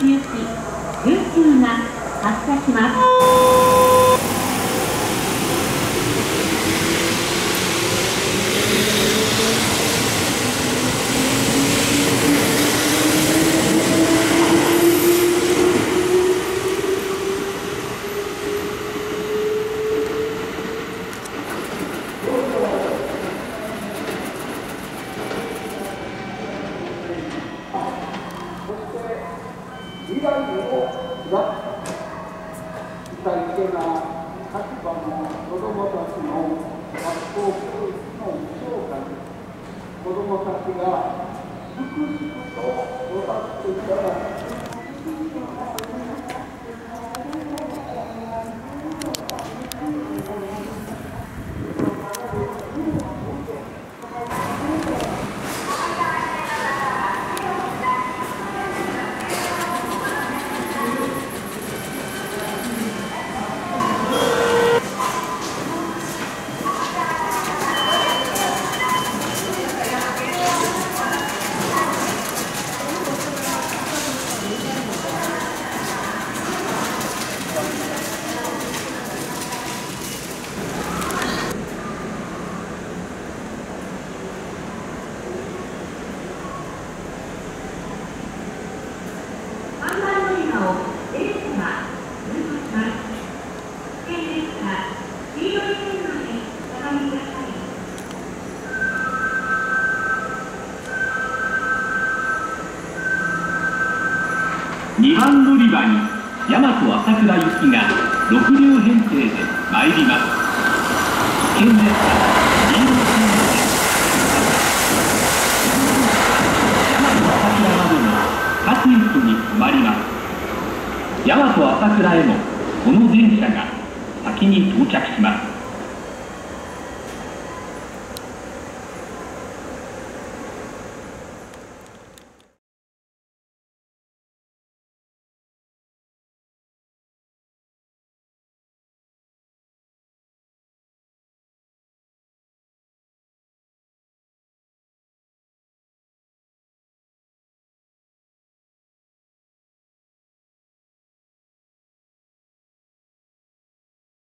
行き、19が発車します。2番乗り場に大和朝倉行きが6両編成で参ります。危険列車16両編成大和朝倉までの各駅に止まります。大和朝倉へもこの電車が先に到着します。